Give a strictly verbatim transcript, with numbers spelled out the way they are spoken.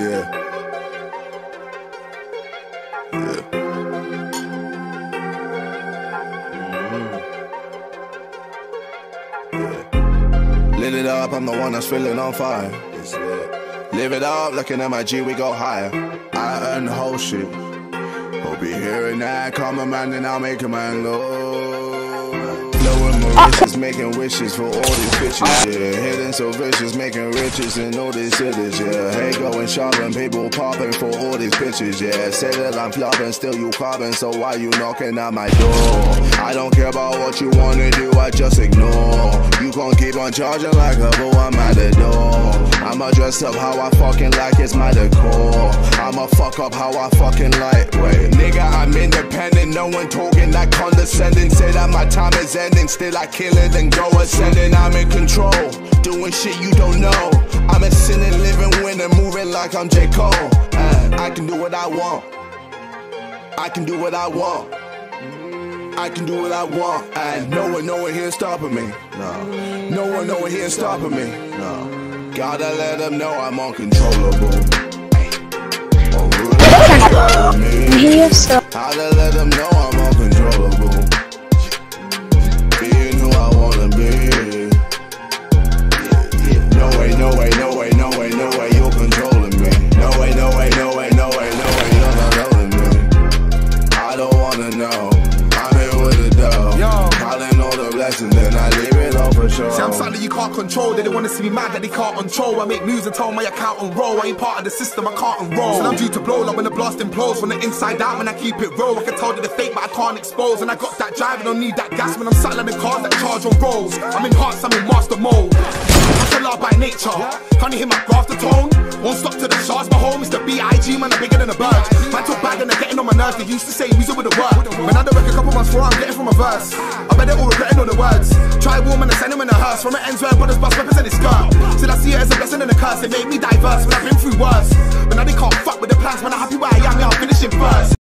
Yeah. Yeah. Mm-hmm. Yeah. Lit it up, I'm the one that's feeling on fire. It's lit. Live it up, looking at my G, we go higher. I earn the whole shit. Hope you hearing that. Call my man and I'll make a man low. Blowing my wrists, making wishes for all these bitches, yeah. Hidden so vicious, making riches in all these cities, yeah. Hey, going shopping, people popping for all these bitches, yeah. Say that I'm flopping, still you popping, so why you knocking at my door? I don't care about what you wanna do, I just ignore. You gon' keep on charging like a bull, I'm at the door. I'ma dress up how I fucking like, it's my decor. I'ma fuck up how I fucking like, wait. Nigga, I'm independent, no one talking like condescending. Say that my time is ending, still I kill it and go ascending. I'm in control, doing shit you don't know. I'm a sinner, living, winning, moving like I'm J. Cole. Uh, I can do what I want. I can do what I want. I can do what I want, and no one, no one here stopping me. No, no one, no one here stopping me. No, gotta let them know I'm uncontrollable. Oh, really? Gotta let them know I'm uncontrollable. Being who I wanna be. No way, no way, no way, no way, no way, you're controlling me. No way, no way, no way, no way, no way, you're not loving me. I don't wanna know. And then I leave it all for sure. See, I'm something you can't control. They don't wanna see me mad that they can't control. I make moves and tell my account and roll. I ain't part of the system, I can't enroll. So I'm due to blow, like when the blast implodes. From the inside out, when I keep it real. I can tell that they're fake, but I can't expose. And I got that drive and don't need that gas. When I'm saddling in cars that charge on rolls, I'm in hearts, I'm in master mode. I'm so loud by nature, can't you hear my graph, the tone? Won't stop to the shards, my home is the B I G, man, I'm bigger than a bird. Man, talk bad and they're getting on my nerves. They used to say music with a word. When I direct a couple months for I'm getting from a verse. I bet they're all regretting all the words. Try warm and I send them in a hearse. From an ends where brothers bust weapons in his skirt. Still I see it as a blessing and a curse. It made me diverse, but I've been through worse. But now they can't fuck with the plans. When I'm happy where I am, yeah, I'm finishing first.